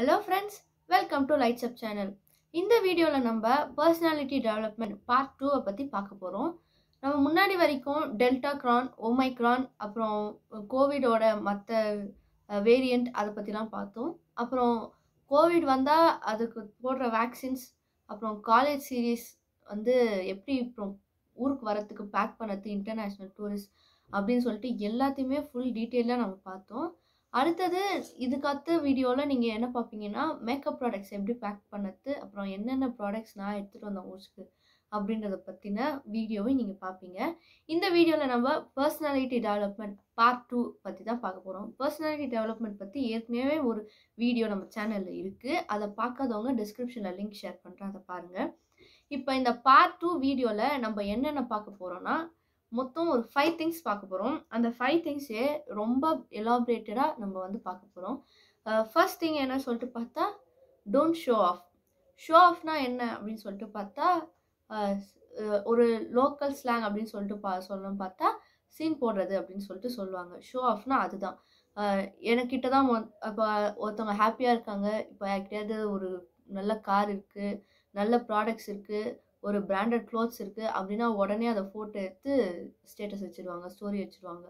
Hello friends, welcome to Lights Up channel. In this video la namba personality development part 2 பத்தி பார்க்க போறோம். நம்ம முன்னாடி வரைக்கும் டெல்டா கிரான், ஓமைக்ரான், அப்புறம் கோவிடோட மத்த வேரியன்ட் அத பத்திலாம் பார்த்தோம். அப்புறம் கோவிட் வந்தா அதுக்கு போடுற vaccines, அப்புறம் காலேஜ் சீரிஸ் வந்து எப்படி ஊருக்கு வரதுக்கு பேக் பண்ணது, இன்டர்நேஷனல் டூரிஸ்ட் அப்படினு சொல்லிட்டு எல்லாத்தையுமே full detail la நம்ம பார்த்தோம். அடுத்தது இதுக்கத்த வீடியோல நீங்க என்ன பாப்பீங்கன்னா மேக்கப் ப்ராடக்ட்ஸ் எப்படி பேக் பண்ணது, அப்புறம் என்னென்ன ப்ராடக்ட்ஸ் நான் எடுத்துட்டு வந்த ஊருக்கு அப்படின்றத பத்தின வீடியோவை நீங்க பாப்பீங்க. இந்த வீடியோல நம்ம पर्सனாலிட்டி டெவலப்மென்ட் பார்ட் 2 பத்தி தான் பார்க்க போறோம். पर्सனாலிட்டி டெவலப்மென்ட் பத்தி ஏற்கனவே ஒரு வீடியோ நம்ம சேனல்ல இருக்கு. அத பார்க்காதவங்க டிஸ்கிரிப்ஷன்ல லிங்க் ஷேர் பண்றேன், அத பாருங்க. இப்போ இந்த பார்ட் 2 வீடியோல நம்ம என்னென்ன பார்க்க போறோம்னா மொத்தம் ஒரு 5 things பார்க்க போறோம். அந்த 5 things ரொம்ப எலாபரேட்டடா நம்ம வந்து பார்க்க போறோம். ஃபர்ஸ்ட் thing என்ன சொல்லிட்டு பார்த்தா don't show off. show off னா என்ன அப்படினு சொல்லிட்டு பார்த்தா ஒரு லோக்கல் ஸ்லாங் அப்படினு சொல்லிட்டு சொல்லணும். பார்த்தா சீன் போடுறது அப்படினு சொல்லிட்டு சொல்வாங்க. show off னா அதுதான். எனக்கிட்ட தான் இப்ப ஒருத்தங்க ஹாப்பியா இருக்காங்க, இப்ப யார்கிட்டயாவது ஒரு நல்ல கார் இருக்கு, நல்ல ப்ராடக்ட்ஸ் இருக்கு, ஒரு branded clothes இருக்கு அப்படினா உடனே அத போட்டோ எடுத்து ஸ்டேட்டஸ் வச்சிடுவாங்க, ஸ்டோரி வச்சிடுவாங்க.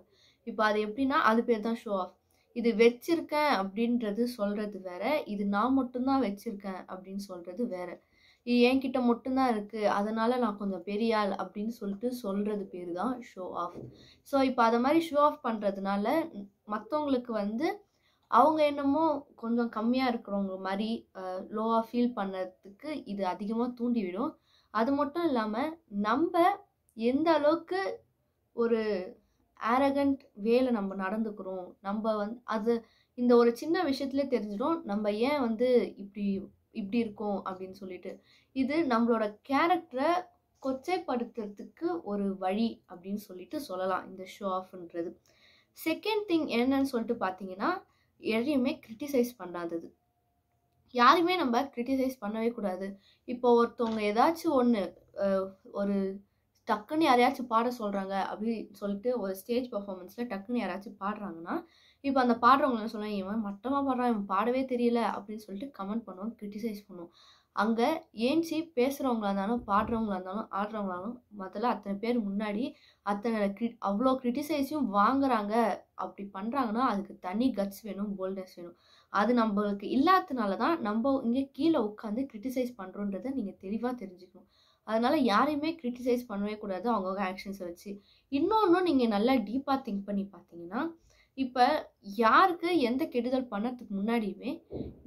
இப்போ அது எப்படினா அது பேர் தான் ஷோ ஆஃப். இது வெச்சிருக்கேன் அப்படின்றது சொல்றது வேற, இது நான் மட்டும் தான் வெச்சிருக்கேன் அப்படினு சொல்றது வேற. இது என்கிட்ட மட்டும் தான் இருக்கு, அதனால நான் கொஞ்சம் பெரிய ஆள் அப்படினு சொல்லிட்டு சொல்றது பேரு தான் ஷோ ஆஃப். சோ இப்போ அத மாதிரி ஷோ ஆஃப் பண்றதுனால மத்தவங்களுக்கு வந்து அவங்க என்னமோ கொஞ்சம் கம்மியா இருக்குறவங்க மாதிரி லோவா ஃபீல் பண்ணிறதுக்கு இது அதிகமா தூண்டி விடும். அது மட்டும் இல்லாம நம்ம எந்த அளவுக்கு ஒரு arrogant வேல நம்ம நடந்துக்குறோம், நம்ம வந்து அது இந்த ஒரு சின்ன விஷயத்திலே தெரிஞ்சிடும் நம்ம ஏன் வந்து இப்படி இருக்கோம் அப்படினு சொல்லிட்டு. இது நம்மளோட கரெக்டரை கொச்சைப்படுத்துறதுக்கு ஒரு வழி அப்படினு சொல்லிட்டு சொல்லலாம் இந்த ஷோ ஆஃப்ன்றது. செகண்ட் thing என்னன்னு சொல்லிட்டு பாத்தீங்கன்னா எதையுமே கிரிட்டிசைஸ் பண்ணாதது. யாருமே நம்ம கிரிட்டிசைஸ் பண்ணவே கூடாது. இப்போ ஒருத்தவங்க ஏதாச்சும் ஒன்று ஒரு டக்குன்னு யாரையாச்சும் பாட சொல்கிறாங்க அப்படின்னு சொல்லிட்டு ஒரு ஸ்டேஜ் பர்ஃபார்மன்ஸில் டக்குன்னு யாராச்சும் பாடுறாங்கன்னா இப்போ அந்த பாடுறவங்கள சொல்ல இவன் மட்டமாக பாடுறான், இவன் பாடவே தெரியல அப்படின்னு சொல்லிட்டு கமெண்ட் பண்ணுவோம், கிரிட்டிசைஸ் பண்ணுவோம். அங்கே ஏன்ச்சி பேசுகிறவங்களா இருந்தாலும் பாடுறவங்களா இருந்தாலும் ஆடுறவங்களாலும் முதல்ல அத்தனை பேர் முன்னாடி அத்தனை அவ்வளோ கிரிட்டிசைஸையும் வாங்குறாங்க. அப்படி பண்ணுறாங்கன்னா அதுக்கு தனி கட்ஸ் வேணும், போல்ட்னஸ் வேணும். அது நம்மளுக்கு இல்லாததுனால தான் நம்ம இங்கே கீழே உட்காந்து கிரிட்டிசைஸ் பண்ணுறோன்றதை நீங்கள் தெளிவாக தெரிஞ்சுக்கணும். அதனால யாரையுமே கிரிட்டிசைஸ் பண்ணவே கூடாது அவங்கவுங்க ஆக்ஷன்ஸை வச்சு. இன்னொன்று நீங்கள் நல்லா டீப்பாக திங்க் பண்ணி பார்த்தீங்கன்னா இப்போ யாருக்கு எந்த கெடுதல் பண்ணதுக்கு முன்னாடியுமே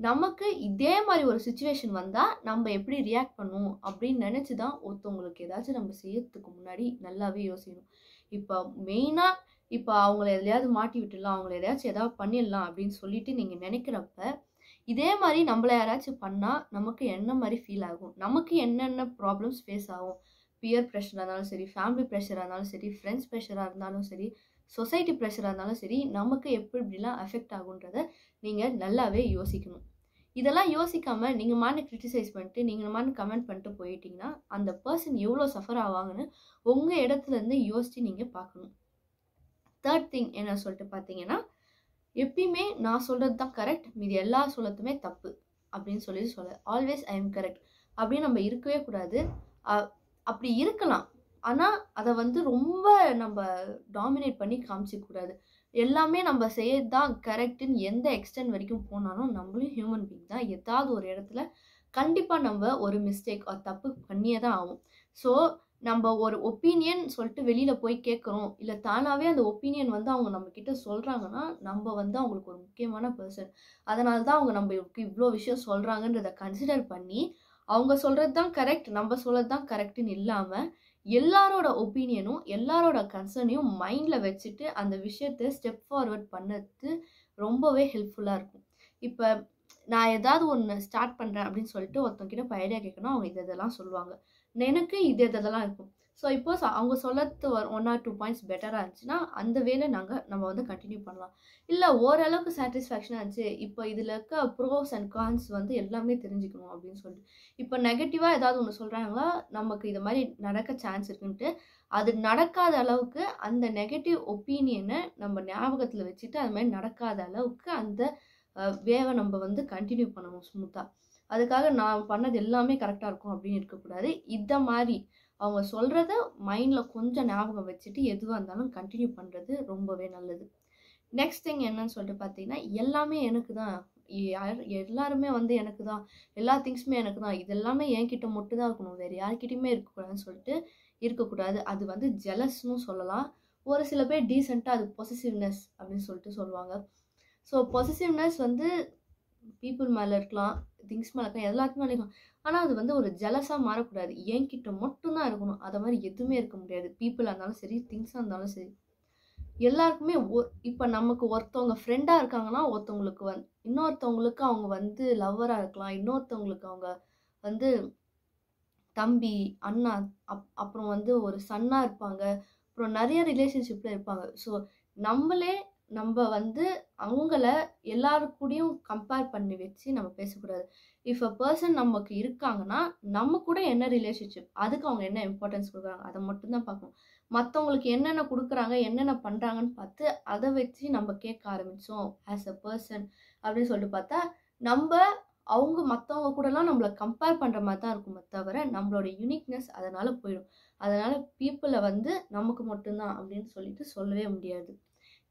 நமக்கு இதே மாதிரி ஒரு சுச்சுவேஷன் வந்தால் நம்ம எப்படி ரியாக்ட் பண்ணுவோம் அப்படின்னு நினச்சி தான் ஒருத்தவங்களுக்கு ஏதாச்சும் நம்ம செய்யறதுக்கு முன்னாடி நல்லாவே யோசிக்கணும். இப்போ மெயினாக இப்போ அவங்கள எதையாவது மாட்டி விட்டுடலாம், அவங்கள எதையாச்சும் எதாவது பண்ணிடலாம் அப்படின்னு சொல்லிட்டு நீங்கள் நினைக்கிறப்ப இதே மாதிரி நம்மளை யாராச்சும் பண்ணால் நமக்கு என்ன மாதிரி ஃபீல் ஆகும், நமக்கு என்னென்ன ப்ராப்ளம்ஸ் ஃபேஸ் ஆகும், பியர் ப்ரெஷராக இருந்தாலும் சரி, ஃபேமிலி ப்ரெஷராக இருந்தாலும் சரி, ஃப்ரெண்ட்ஸ் ப்ரெஷராக இருந்தாலும் சரி, சொசைட்டி ப்ரெஷராக இருந்தாலும் சரி, நமக்கு எப்படி இப்படிலாம் அஃபெக்ட் ஆகுன்றதை நீங்கள் நல்லாவே யோசிக்கணும். இதெல்லாம் யோசிக்காமல் நீங்கள் மாதிரி கிரிட்டிசைஸ் பண்ணிட்டு நீங்கள் மாதிரி கமெண்ட் பண்ணிட்டு போயிட்டீங்கன்னா அந்த பர்சன் எவ்வளோ சஃபர் ஆவாங்கன்னு உங்கள் இடத்துலேருந்து யோசித்து நீங்கள் பார்க்கணும். தேர்ட் திங் என்ன சொல்லிட்டு பார்த்தீங்கன்னா எப்பயுமே நான் சொல்கிறது தான் கரெக்ட், மீது எல்லா சொல்லத்துமே தப்பு அப்படின்னு சொல்லிட்டு சொல்ல ஆல்வேஸ் ஐ எம் கரெக்ட் அப்படின்னு நம்ம இருக்கவே கூடாது. அப்படி இருக்கலாம், ஆனால் அதை வந்து ரொம்ப நம்ம டாமினேட் பண்ணி காமிச்சிக்கூடாது. எல்லாமே நம்ம செய்யறது தான் கரெக்டுன்னு எந்த எக்ஸ்டென்ட் வரைக்கும் போனாலும் நம்மளும் ஹியூமன் பீயிங் தான், ஏதாவது ஒரு இடத்துல கண்டிப்பாக நம்ம ஒரு மிஸ்டேக் ஒரு தப்பு பண்ணியே தான் ஆகும். ஸோ நம்ம ஒரு ஒப்பீனியன் சொல்லிட்டு வெளியில் போய் கேட்குறோம் இல்லை தானாகவே அந்த ஒப்பீனியன் வந்து அவங்க நம்மக்கிட்ட சொல்கிறாங்கன்னா நம்ம வந்து அவங்களுக்கு ஒரு முக்கியமான பர்சன், அதனால தான் அவங்க நம்மளுக்கு இவ்வளோ விஷயம் சொல்கிறாங்கன்றதை கன்சிடர் பண்ணி அவங்க சொல்கிறது தான் கரெக்ட் நம்ம சொல்கிறது தான் கரெக்டுன்னு இல்லாமல் எல்லாரோட ஒப்பீனியனும் எல்லாரோட கன்சர்னையும் மைண்டில் வச்சுட்டு அந்த விஷயத்தை ஸ்டெப் ஃபார்வர்ட் பண்ணது ரொம்பவே ஹெல்ப்ஃபுல்லாக இருக்கும். இப்போ நான் ஏதாவது ஒன்று ஸ்டார்ட் பண்ணுறேன் அப்படின்னு சொல்லிட்டு ஒருத்தவங்கிட்ட இப்போ ஐடியா கேட்கணும், அவங்க இதெல்லாம் சொல்லுவாங்க, எனக்கு இது இதெல்லாம் இருக்கும். ஸோ இப்போ அவங்க சொல்லறது 1 or 2 பாயிண்ட்ஸ் பெட்டராக இருந்துச்சுன்னா அந்த வேலை நம்ம வந்து கண்டினியூ பண்ணலாம். இல்லை ஓரளவுக்கு சாட்டிஸ்ஃபேக்ஷனாக இருந்துச்சு, இப்போ இதில் இருக்க ப்ரோஸ் அண்ட் கான்ஸ் வந்து எல்லாமே தெரிஞ்சுக்கணும் அப்படின்னு சொல்லிட்டு இப்போ நெகட்டிவாக ஏதாவது ஒன்று சொல்கிறாங்களா நமக்கு இது மாதிரி நடக்க சான்ஸ் இருக்குன்ட்டு அது நடக்காத அளவுக்கு அந்த நெகட்டிவ் ஒப்பீனியனை நம்ம ஞாபகத்தில் வச்சுட்டு அது மாதிரி நடக்காத அளவுக்கு அந்த வேவை நம்ம வந்து கண்டினியூ பண்ணணும் ஸ்மூத்தாக. அதுக்காக நான் பண்ணது எல்லாமே கரெக்டாக இருக்கும் அப்படின்னு இருக்கக்கூடாது. இதை மாதிரி அவங்க சொல்கிறத மைண்டில் கொஞ்சம் ஞாபகம் வச்சுட்டு எதுவாக இருந்தாலும் கண்டினியூ பண்ணுறது ரொம்பவே நல்லது. நெக்ஸ்ட் திங் என்னன்னு சொல்லிட்டு பார்த்தீங்கன்னா, எல்லாமே எனக்கு தான், எல்லாருமே வந்து எனக்கு தான், எல்லா திங்ஸுமே எனக்கு தான், இதெல்லாமே என்கிட்ட மட்டும் தான் இருக்கணும், வேறு யார்கிட்டையுமே இருக்கக்கூடாதுன்னு சொல்லிட்டு இருக்கக்கூடாது. அது வந்து ஜெலஸ்னு சொல்லலாம். ஒரு சில பேர் டீசெண்டாக அது பொசசிவ்னஸ் அப்படின்னு சொல்லிட்டு சொல்லுவாங்க. ஸோ பொசசிவ்னஸ் வந்து பீப்புள் மேலே இருக்கலாம், திங்ஸ் மேலே இருக்கலாம், எல்லாத்துக்குமே இருக்கலாம். ஆனால் அது வந்து ஒரு ஜெலஸாக மாறக்கூடாது, என்கிட்ட மட்டும்தான் இருக்கணும். அதை மாதிரி எதுவுமே இருக்க முடியாது. பீப்புளாக இருந்தாலும் சரி, திங்ஸாக இருந்தாலும் சரி, எல்லாருக்குமே இப்போ நமக்கு ஒருத்தவங்க ஃப்ரெண்டாக இருக்காங்கன்னா ஒருத்தவங்களுக்கு இன்னொருத்தவங்களுக்கு அவங்க வந்து லவ்வராக இருக்கலாம், இன்னொருத்தவங்களுக்கு அவங்க வந்து தம்பி, அண்ணா, அப்புறம் வந்து ஒரு சன்னாக இருப்பாங்க, அப்புறம் நிறைய ரிலேஷன்ஷிப்பில் இருப்பாங்க. ஸோ நம்மளே நம்ம வந்து அவங்கள எல்லாருக்கூடையும் கம்பேர் பண்ணி வச்சு நம்ம பேசக்கூடாது. இஃப் அ பர்சன் நமக்கு இருக்காங்கன்னா நம்ம கூட என்ன ரிலேஷன்ஷிப், அதுக்கு அவங்க என்ன இம்பார்ட்டன்ஸ் கொடுக்குறாங்க அதை மட்டும்தான் பார்க்கணும். மற்றவங்களுக்கு என்னென்ன கொடுக்குறாங்க, என்னென்ன பண்ணுறாங்கன்னு பார்த்து அதை வச்சு நம்ம கேட்க ஆரம்பித்தோம் ஆஸ் அ பர்சன் அப்படின்னு சொல்லிட்டு பார்த்தா, நம்ம அவங்க மற்றவங்க கூடலாம் நம்மளை கம்பேர் பண்ணுற மாதிரி தான் இருக்குமே தவிர நம்மளோட யூனிக்னஸ் அதனால் போயிடும். அதனால் பீப்புளை வந்து நமக்கு மட்டும்தான் அப்படின்னு சொல்லிட்டு சொல்லவே முடியாது.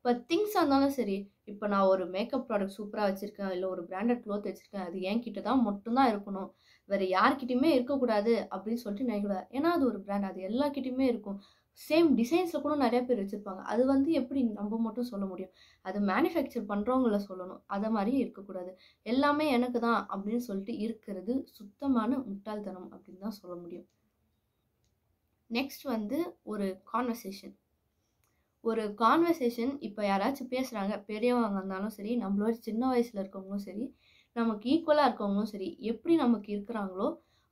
இப்போ திங்ஸாக இருந்தாலும் சரி, இப்போ நான் ஒரு மேக்கப் ப்ராடக்ட் சூப்பராக வச்சுருக்கேன், இல்லை ஒரு பிராண்டட் க்ளோத் வச்சுருக்கேன், அது என்கிட்ட தான் மட்டும்தான் இருக்கணும், வேறு யார்கிட்டையுமே இருக்கக்கூடாது அப்படின்னு சொல்லிட்டு நினைக்கூடாது. ஏன்னா அது ஒரு பிராண்ட், அது எல்லாக்கிட்டையுமே இருக்கும். சேம் டிசைன்ஸில் கூட நிறையா பேர் வச்சுருப்பாங்க. அது வந்து எப்படி நம்ம மட்டும் சொல்ல முடியும்? அது மேனுஃபேக்சர் பண்ணுறவங்கள சொல்லணும். அதை மாதிரி இருக்கக்கூடாது. எல்லாமே எனக்கு தான் அப்படின்னு சொல்லிட்டு இருக்கிறது சுத்தமான முட்டாள்தனம் அப்படின்னு தான் சொல்ல முடியும். நெக்ஸ்ட் வந்து ஒரு கான்வர்சேஷன். ஒரு கான்வர்சேஷன் இப்போ யாராச்சும் பேசுகிறாங்க, பெரியவங்க இருந்தாலும் சரி, நம்மளோட சின்ன வயசில் இருக்கவங்களும் சரி, நமக்கு ஈக்குவலாக இருக்கவங்களும் சரி, எப்படி நமக்கு இருக்கிறாங்களோ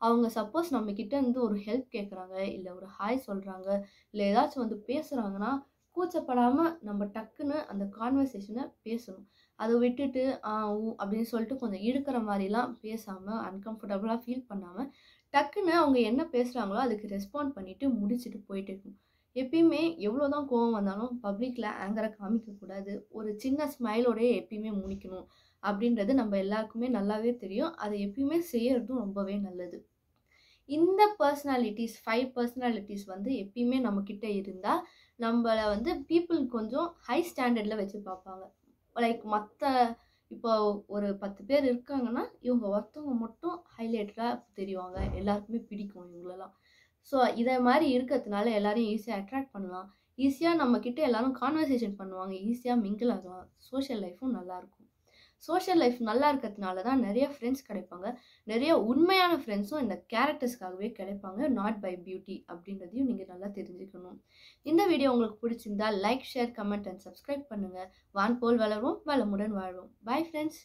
அவங்க சப்போஸ் நம்மக்கிட்ட வந்து ஒரு ஹெல்ப் கேட்குறாங்க, இல்லை ஒரு ஹாய் சொல்கிறாங்க, இல்லை ஏதாச்சும் வந்து பேசுகிறாங்கன்னா கூச்சப்படாமல் நம்ம டக்குன்னு அந்த கான்வர்சேஷனை பேசணும். அதை விட்டுட்டு அப்படின்னு சொல்லிட்டு கொஞ்சம் இழுக்கிற மாதிரிலாம் பேசாமல், அன்கம்ஃபர்டபுளாக ஃபீல் பண்ணாமல் டக்குன்னு அவங்க என்ன பேசுகிறாங்களோ அதுக்கு ரெஸ்பாண்ட் பண்ணிவிட்டு முடிச்சுட்டு போயிட்டு இருக்கணும். எப்பயுமே எவ்வளோதான் கோவம் வந்தாலும் பப்ளிக்கில் ஆங்கரை காமிக்கக்கூடாது. ஒரு சின்ன ஸ்மைலோடய எப்பயுமே முடிக்கணும் அப்படின்றது நம்ம எல்லாருக்குமே நல்லாவே தெரியும். அதை எப்பயுமே செய்யறதும் ரொம்பவே நல்லது. இந்த பர்சனாலிட்டிஸ் 5 பர்சனாலிட்டிஸ் வந்து எப்பயுமே நம்மக்கிட்ட இருந்தால் நம்மளை வந்து பீப்புள் கொஞ்சம் ஹை ஸ்டாண்டர்டில் வச்சு பார்ப்பாங்க. லைக் மற்ற இப்போ ஒரு 10 பேர் இருக்காங்கன்னா இவங்க ஒருத்தவங்க மட்டும் ஹைலைட்டராக தெரிவாங்க, எல்லாருக்குமே பிடிக்கும் இவங்களெல்லாம். ஸோ இதை மாதிரி இருக்கிறதுனால எல்லாரையும் ஈஸியாக அட்ராக்ட் பண்ணலாம், ஈஸியாக நம்மக்கிட்ட எல்லோரும் கான்வர்சேஷன் பண்ணுவாங்க, ஈஸியாக மிங்கிள் ஆகலாம், சோஷியல் லைஃப்பும் நல்லாயிருக்கும். சோஷியல் லைஃப் நல்லா இருக்கிறதுனால தான் நிறைய ஃப்ரெண்ட்ஸ் கிடைப்பாங்க. நிறைய உண்மையான ஃப்ரெண்ட்ஸும் இந்த கேரக்டர்ஸ்க்காகவே கிடைப்பாங்க, நாட் பை பியூட்டி அப்படின்றதையும் நீங்கள் நல்லா தெரிஞ்சுக்கணும். இந்த வீடியோ உங்களுக்கு பிடிச்சிருந்தா like, share, comment and subscribe பண்ணுங்கள். வான்போல் வளரும், வளமுடன் வாழ்வோம். Bye friends.